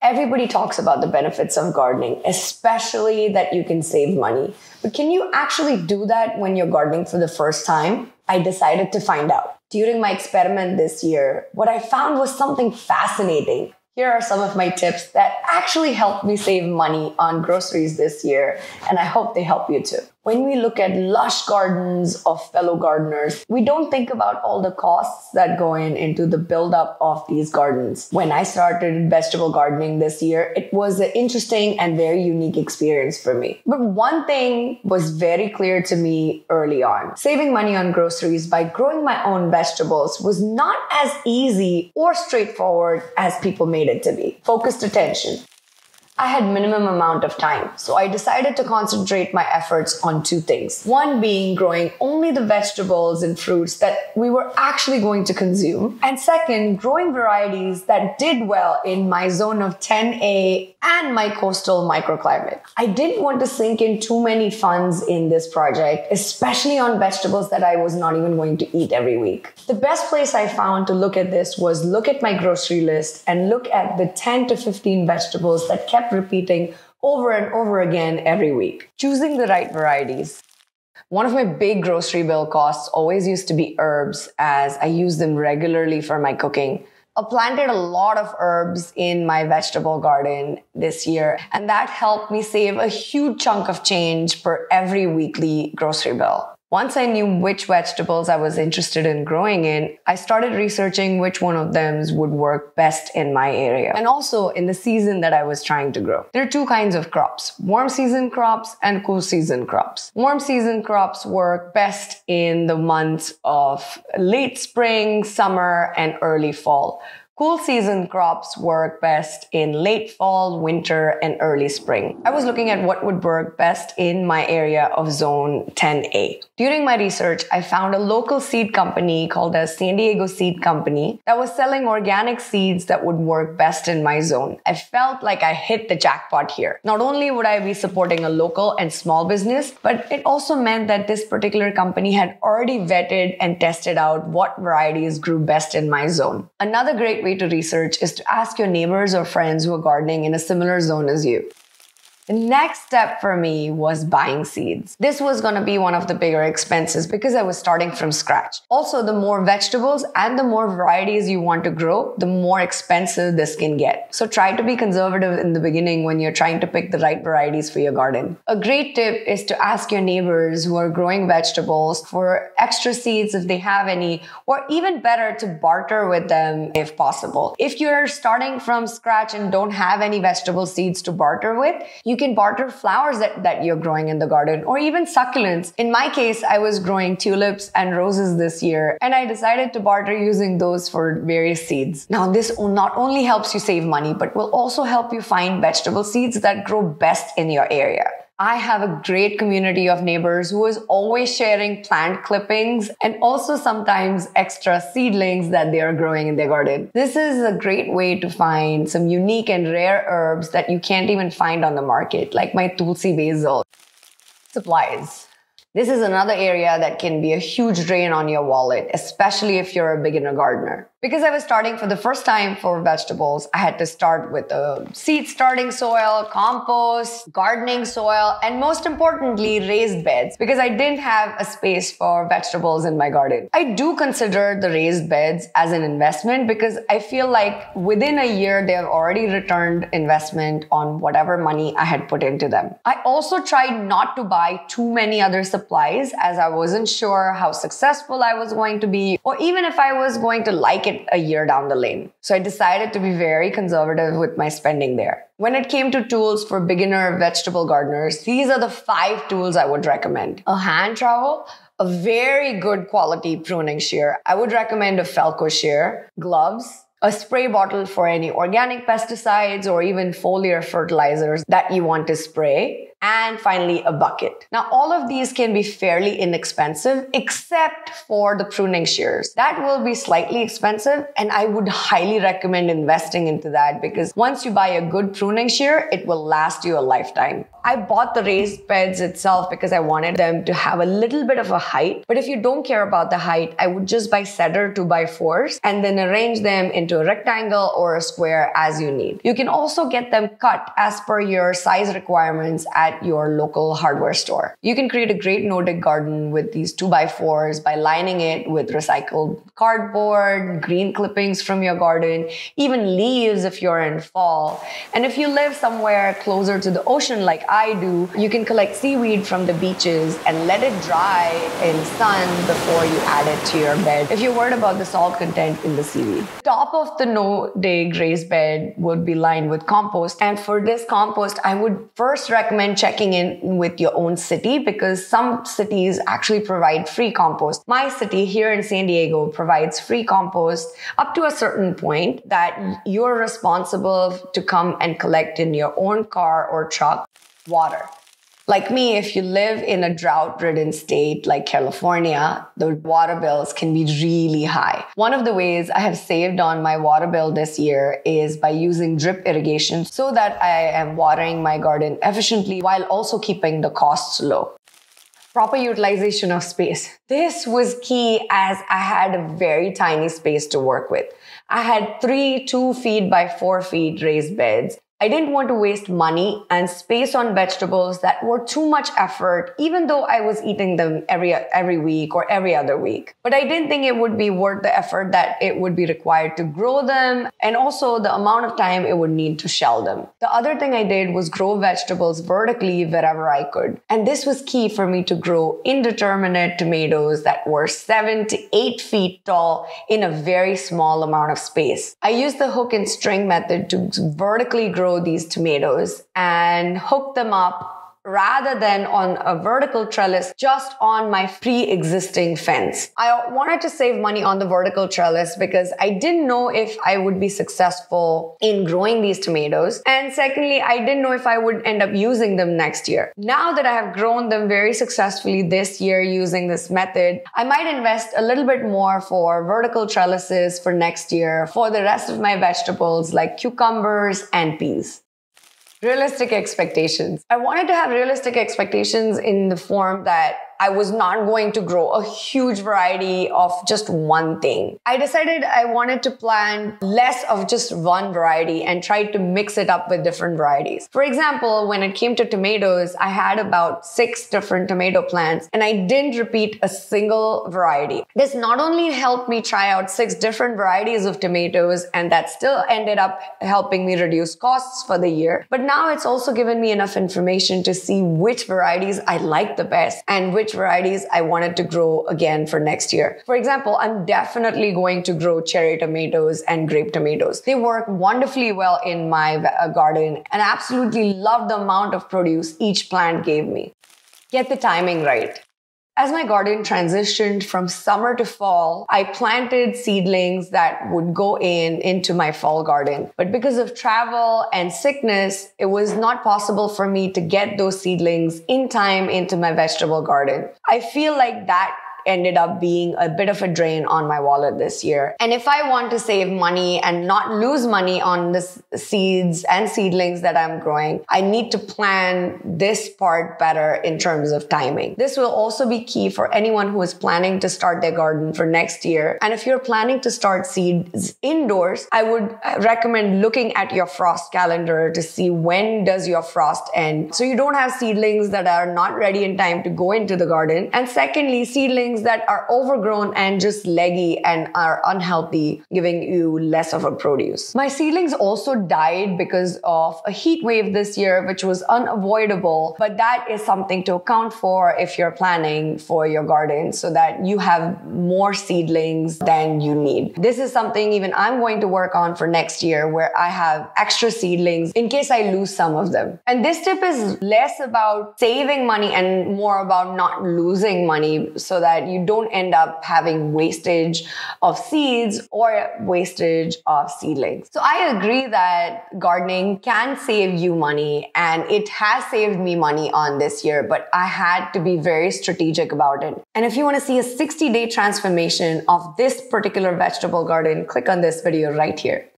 Everybody talks about the benefits of gardening, especially that you can save money. But can you actually do that when you're gardening for the first time? I decided to find out. During my experiment this year, what I found was something fascinating. Here are some of my tips that actually helped me save money on groceries this year, and I hope they help you too. When we look at lush gardens of fellow gardeners, we don't think about all the costs that go into the buildup of these gardens. When I started vegetable gardening this year, it was an interesting and very unique experience for me. But one thing was very clear to me early on. Saving money on groceries by growing my own vegetables was not as easy or straightforward as people made it to be. Focused attention. I had minimum amount of time, so I decided to concentrate my efforts on two things. One being growing only the vegetables and fruits that we were actually going to consume. And second, growing varieties that did well in my zone of 10A and my coastal microclimate. I didn't want to sink in too many funds in this project, especially on vegetables that I was not even going to eat every week. The best place I found to look at this was look at my grocery list and look at the 10 to 15 vegetables that kept repeating over and over again every week. Choosing the right varieties. One of my big grocery bill costs always used to be herbs, as I use them regularly for my cooking. I planted a lot of herbs in my vegetable garden this year, and that helped me save a huge chunk of change for every weekly grocery bill. Once I knew which vegetables I was interested in growing in, I started researching which one of them would work best in my area and also in the season that I was trying to grow. There are two kinds of crops, warm season crops and cool season crops. Warm season crops work best in the months of late spring, summer, and early fall. Cool season crops work best in late fall, winter, and early spring. I was looking at what would work best in my area of zone 10A. During my research, I found a local seed company called the San Diego Seed Company that was selling organic seeds that would work best in my zone. I felt like I hit the jackpot here. Not only would I be supporting a local and small business, but it also meant that this particular company had already vetted and tested out what varieties grew best in my zone. Another great way to research is to ask your neighbors or friends who are gardening in a similar zone as you. The next step for me was buying seeds. This was going to be one of the bigger expenses because I was starting from scratch. Also, the more vegetables and the more varieties you want to grow, the more expensive this can get. So try to be conservative in the beginning when you're trying to pick the right varieties for your garden. A great tip is to ask your neighbors who are growing vegetables for extra seeds if they have any, or even better, to barter with them if possible. If you're starting from scratch and don't have any vegetable seeds to barter with, you can barter flowers that you're growing in the garden, or even succulents. In my case, I was growing tulips and roses this year, and I decided to barter using those for various seeds. Now, this not only helps you save money, but will also help you find vegetable seeds that grow best in your area. I have a great community of neighbors who is always sharing plant clippings and also sometimes extra seedlings that they are growing in their garden. This is a great way to find some unique and rare herbs that you can't even find on the market, like my tulsi basil. Supplies. This is another area that can be a huge drain on your wallet, especially if you're a beginner gardener. Because I was starting for the first time for vegetables, I had to start with a seed starting soil, compost, gardening soil, and most importantly, raised beds, because I didn't have a space for vegetables in my garden. I do consider the raised beds as an investment because I feel like within a year, they have already returned investment on whatever money I had put into them. I also tried not to buy too many other supplies, as I wasn't sure how successful I was going to be, or even if I was going to like it a year down the lane. So I decided to be very conservative with my spending there. When it came to tools for beginner vegetable gardeners, these are the 5 tools I would recommend. A hand trowel, a very good quality pruning shear. I would recommend a Felco shear, gloves, a spray bottle for any organic pesticides or even foliar fertilizers that you want to spray, and finally a bucket. Now, all of these can be fairly inexpensive except for the pruning shears. That will be slightly expensive, and I would highly recommend investing into that because once you buy a good pruning shear, it will last you a lifetime. I bought the raised beds itself because I wanted them to have a little bit of a height. But if you don't care about the height, I would just buy cedar 2x4s and then arrange them into a rectangle or a square as you need. You can also get them cut as per your size requirements at your local hardware store. You can create a great no-dig garden with these 2x4s by lining it with recycled cardboard, green clippings from your garden, even leaves if you're in fall. And if you live somewhere closer to the ocean like I do, you can collect seaweed from the beaches and let it dry in sun before you add it to your bed if you're worried about the salt content in the seaweed. Top of the no-dig raised bed would be lined with compost, and for this compost I would first recommend checking in with your own city because some cities actually provide free compost. My city here in San Diego provides free compost up to a certain point that you're responsible to come and collect in your own car or truck. Water. Like me, if you live in a drought-ridden state like California, the water bills can be really high. One of the ways I have saved on my water bill this year is by using drip irrigation so that I am watering my garden efficiently while also keeping the costs low. Proper utilization of space. This was key as I had a very tiny space to work with. I had 3 2-feet by 4-feet raised beds. I didn't want to waste money and space on vegetables that were too much effort, even though I was eating them every week or every other week. But I didn't think it would be worth the effort that it would be required to grow them and also the amount of time it would need to shell them. The other thing I did was grow vegetables vertically wherever I could. And this was key for me to grow indeterminate tomatoes that were 7 to 8 feet tall in a very small amount of space. I used the hook and string method to vertically grow these tomatoes and hook them up rather than on a vertical trellis just on my pre-existing fence. I wanted to save money on the vertical trellis because I didn't know if I would be successful in growing these tomatoes. And secondly, I didn't know if I would end up using them next year. Now that I have grown them very successfully this year using this method, I might invest a little bit more for vertical trellises for next year for the rest of my vegetables like cucumbers and peas. Realistic expectations. I wanted to have realistic expectations in the form that I was not going to grow a huge variety of just one thing. I decided I wanted to plant less of just one variety and tried to mix it up with different varieties. For example, when it came to tomatoes, I had about 6 different tomato plants and I didn't repeat a single variety. This not only helped me try out 6 different varieties of tomatoes, and that still ended up helping me reduce costs for the year, but now it's also given me enough information to see which varieties I like the best and which varieties I wanted to grow again for next year. For example, I'm definitely going to grow cherry tomatoes and grape tomatoes. They work wonderfully well in my garden and I absolutely love the amount of produce each plant gave me. Get the timing right. As my garden transitioned from summer to fall, I planted seedlings that would go into my fall garden. But because of travel and sickness, it was not possible for me to get those seedlings in time into my vegetable garden. I feel like that ended up being a bit of a drain on my wallet this year. And if I want to save money and not lose money on the seeds and seedlings that I'm growing, I need to plan this part better in terms of timing. This will also be key for anyone who is planning to start their garden for next year. And if you're planning to start seeds indoors, I would recommend looking at your frost calendar to see when does your frost end, so you don't have seedlings that are not ready in time to go into the garden. And secondly, seedlings that are overgrown and just leggy and are unhealthy, giving you less of a produce. My seedlings also died because of a heat wave this year, which was unavoidable, but that is something to account for if you're planning for your garden so that you have more seedlings than you need. This is something even I'm going to work on for next year, where I have extra seedlings in case I lose some of them. And this tip is less about saving money and more about not losing money so that that you don't end up having wastage of seeds or wastage of seedlings. So I agree that gardening can save you money, and it has saved me money on this year, but I had to be very strategic about it. And if you want to see a 60-day transformation of this particular vegetable garden, click on this video right here.